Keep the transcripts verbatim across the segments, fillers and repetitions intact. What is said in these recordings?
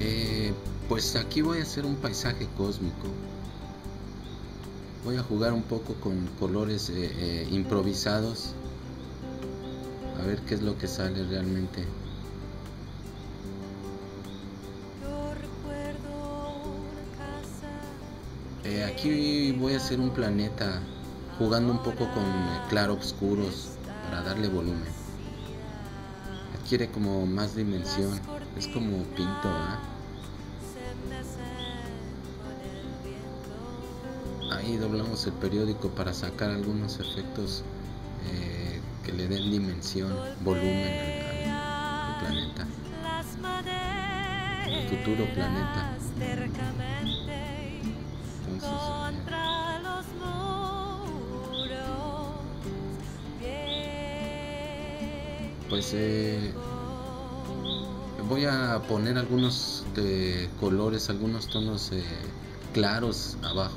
Eh, pues aquí voy a hacer un paisaje cósmico. Voy a jugar un poco con colores eh, eh, improvisados, a ver qué es lo que sale realmente. Eh, aquí voy a hacer un planeta jugando un poco con eh, claroscuros para darle volumen. Adquiere como más dimensión, es como pinto, ¿eh? Ahí doblamos el periódico para sacar algunos efectos eh, que le den dimensión, volumen al, al planeta, al futuro planeta. Entonces, eh, pues eh, voy a poner algunos eh, colores, algunos tonos eh, claros abajo.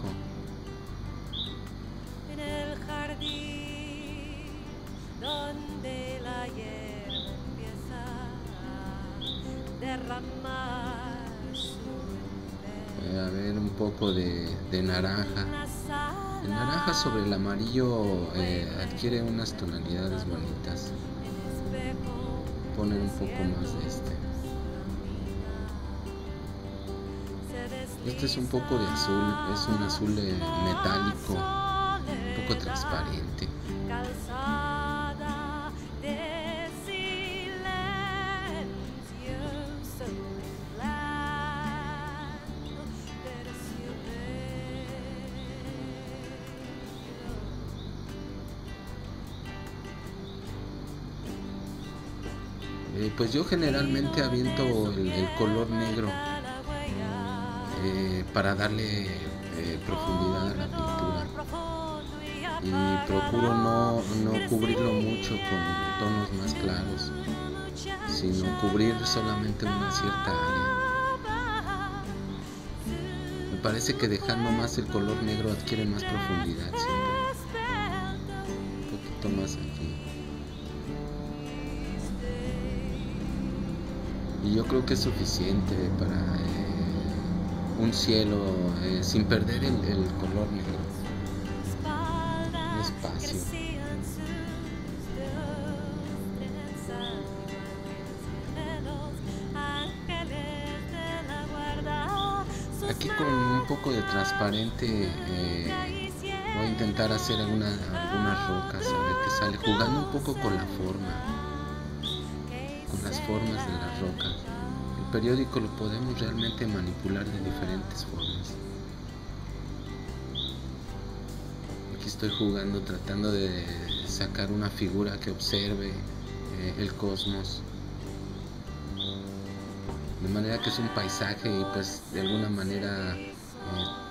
Voy a ver un poco de, de naranja. El naranja sobre el amarillo eh, adquiere unas tonalidades bonitas. Poner un poco más de este. Este es un poco de azul, es un azul eh, metálico, un poco transparente. Eh, pues yo generalmente aviento el, el color negro eh, para darle eh, profundidad a la pintura, y procuro no, no cubrirlo mucho con tonos más claros, sino cubrir solamente una cierta área. Me parece que dejando más el color negro adquiere más profundidad siempre. Un poquito más aquí. Y yo creo que es suficiente para eh, un cielo eh, sin perder el, el color negro. Un espacio. Aquí con un poco de transparente eh, voy a intentar hacer alguna, algunas rocas, a ver qué sale, jugando un poco con la forma. Las formas de las rocas. El periódico lo podemos realmente manipular de diferentes formas. Aquí estoy jugando, tratando de sacar una figura que observe eh, el cosmos. De manera que es un paisaje y pues de alguna manera eh,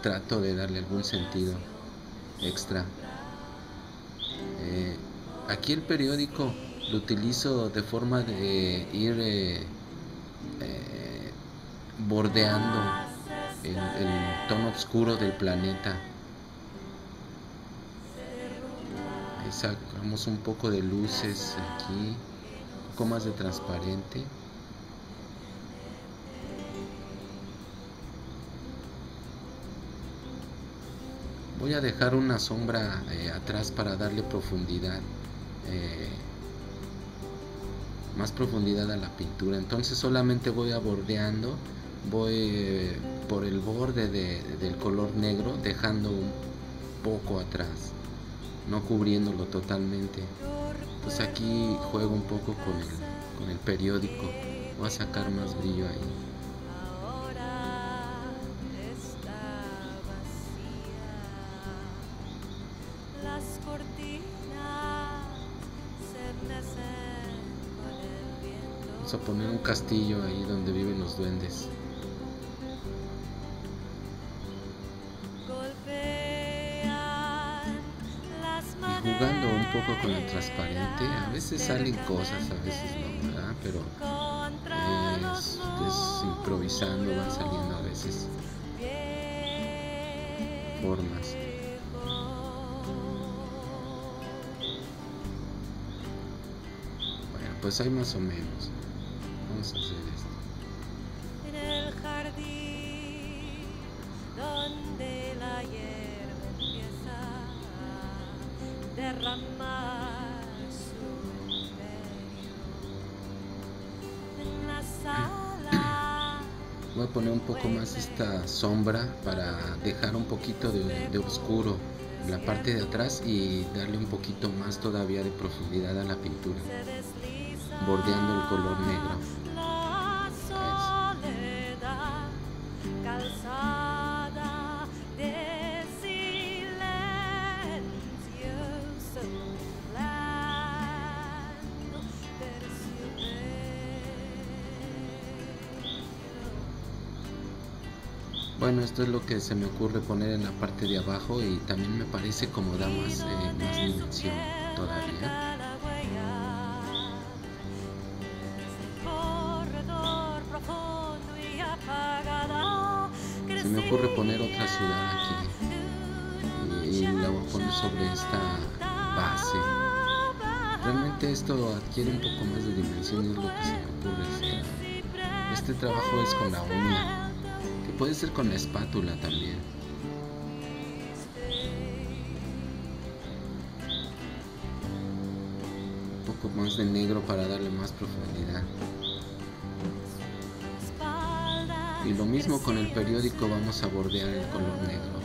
trato de darle algún sentido extra. Eh, aquí el periódico lo utilizo de forma de ir eh, eh, bordeando el, el tono oscuro del planeta. Ahí sacamos un poco de luces aquí, un poco más de transparente. Voy a dejar una sombra eh, atrás para darle profundidad. Eh, más profundidad a la pintura. Entonces solamente voy abordeando, voy eh, por el borde de, del color negro, dejando un poco atrás, no cubriéndolo totalmente. Pues aquí juego un poco con el, con el periódico, voy a sacar más brillo ahí. A poner un castillo ahí donde viven los duendes. Y jugando un poco con el transparente, a veces salen cosas, a veces no, ¿verdad? Pero es, es improvisando, van saliendo a veces formas. pues hay más o menos. Vamos a hacer esto. En el jardín donde la hierba empieza a derramar su misterio. En la sala. Voy a poner un poco más esta sombra para dejar un poquito de, de oscuro la parte de atrás y darle un poquito más todavía de profundidad a la pintura, bordeando el color negro. Bueno, esto es lo que se me ocurre poner en la parte de abajo, y también me parece como da más, eh, más dimensión todavía. Se me ocurre poner otra ciudad aquí y la voy a poner sobre esta base. Realmente esto adquiere un poco más de dimensión, es lo que se me ocurre. Este trabajo es con la uña. Puede ser con la espátula también. Un poco más de negro para darle más profundidad. Y lo mismo con el periódico, vamos a bordear el color negro.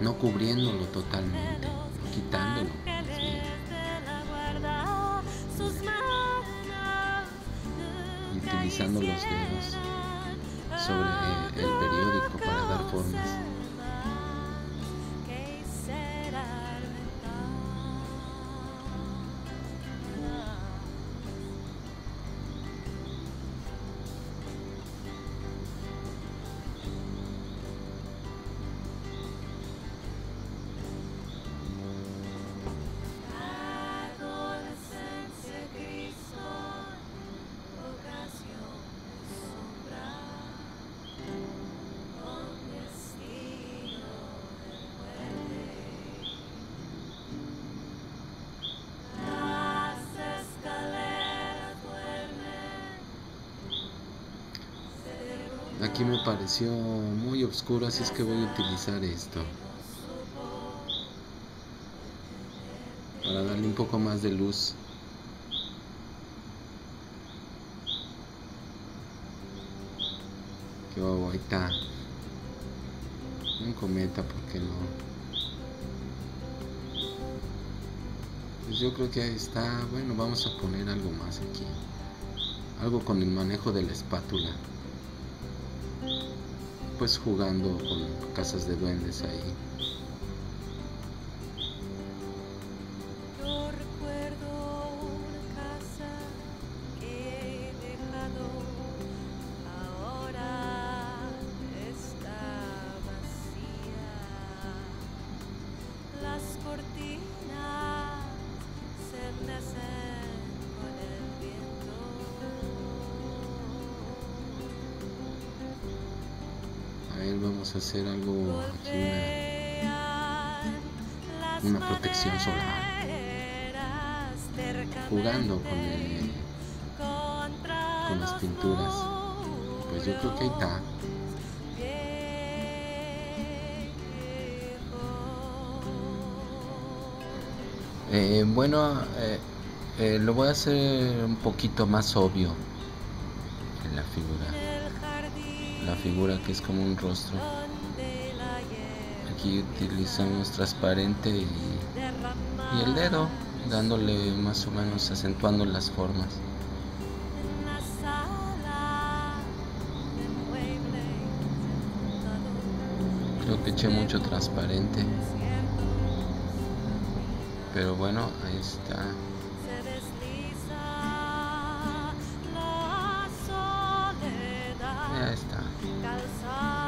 No cubriéndolo totalmente, quitándolo. Y utilizando los dedos sobre el periódico para dar formas. Aquí me pareció muy oscuro, así es que voy a utilizar esto para darle un poco más de luz. Que ahí está un cometa, ¿por qué no? Pues yo creo que ahí está. Bueno, vamos a poner algo más aquí, algo con el manejo de la espátula, pues jugando con casas de duendes ahí. Yo recuerdo una casa que he dejado, ahora está vacía. Las cortinas se enlacen con el viento. A ver, vamos a hacer algo aquí, una, una protección solar, jugando con, el, con las pinturas. Pues yo creo que ahí está. Eh, bueno, eh, eh, lo voy a hacer un poquito más obvio en la figura. La figura que es como un rostro. Aquí utilizamos transparente y, y el dedo, dándole más o menos, acentuando las formas. Creo que eché mucho transparente, pero bueno, ahí está. Ya está.